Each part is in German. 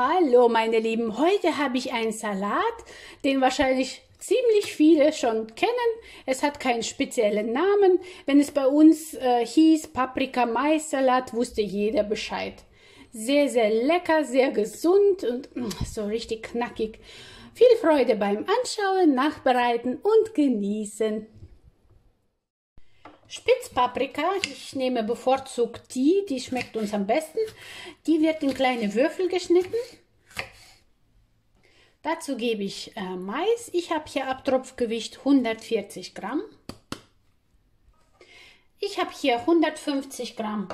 Hallo meine Lieben, heute habe ich einen Salat, den wahrscheinlich ziemlich viele schon kennen. Es hat keinen speziellen Namen. Wenn es bei uns hieß Paprika-Mais-Salat, wusste jeder Bescheid. Sehr, sehr lecker, sehr gesund und so richtig knackig. Viel Freude beim Anschauen, Nachbereiten und Genießen. Spitzpaprika, ich nehme bevorzugt die schmeckt uns am besten. Die wird in kleine Würfel geschnitten. Dazu gebe ich Mais. Ich habe hier Abtropfgewicht 140 Gramm. Ich habe hier 150 Gramm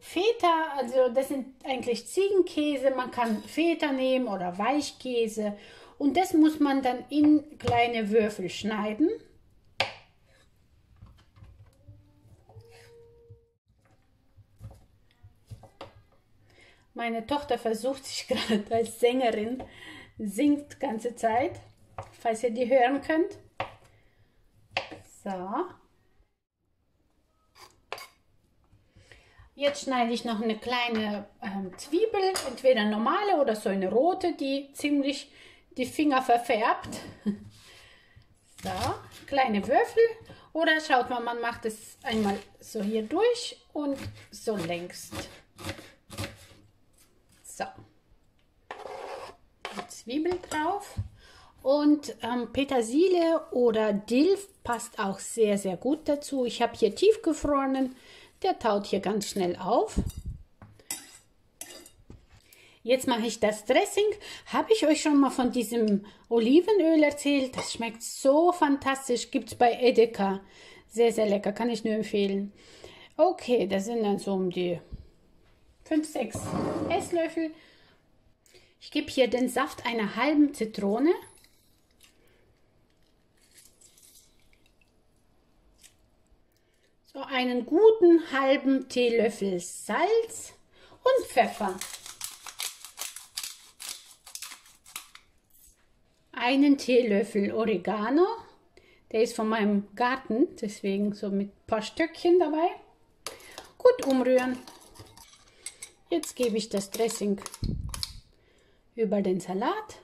Feta, also das sind eigentlich Ziegenkäse. Man kann Feta nehmen oder Weichkäse. Und das muss man dann in kleine Würfel schneiden. Meine Tochter versucht sich gerade als Sängerin, singt die ganze Zeit, falls ihr die hören könnt. So. Jetzt schneide ich noch eine kleine Zwiebel, entweder normale oder so eine rote, die ziemlich die Finger verfärbt. So, kleine Würfel. Oder schaut mal, man macht es einmal so hier durch und so längst. So, die Zwiebel drauf und Petersilie oder Dill passt auch sehr, sehr gut dazu. Ich habe hier tiefgefrorenen, der taut hier ganz schnell auf. Jetzt mache ich das Dressing. Habe ich euch schon mal von diesem Olivenöl erzählt? Das schmeckt so fantastisch, gibt es bei Edeka. Sehr, sehr lecker, kann ich nur empfehlen. Okay, das sind dann so um die 5-6 Esslöffel. Ich gebe hier den Saft einer halben Zitrone. So einen guten halben Teelöffel Salz und Pfeffer. Einen Teelöffel Oregano. Der ist von meinem Garten, deswegen so mit ein paar Stöckchen dabei. Gut umrühren. Jetzt gebe ich das Dressing über den Salat.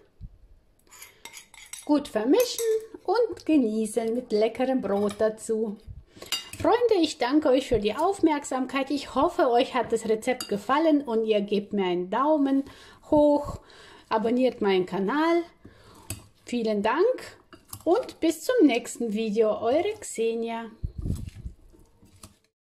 Gut vermischen und genießen mit leckerem Brot dazu. Freunde, ich danke euch für die Aufmerksamkeit. Ich hoffe, euch hat das Rezept gefallen und ihr gebt mir einen Daumen hoch. Abonniert meinen Kanal. Vielen Dank und bis zum nächsten Video. Eure Xenia.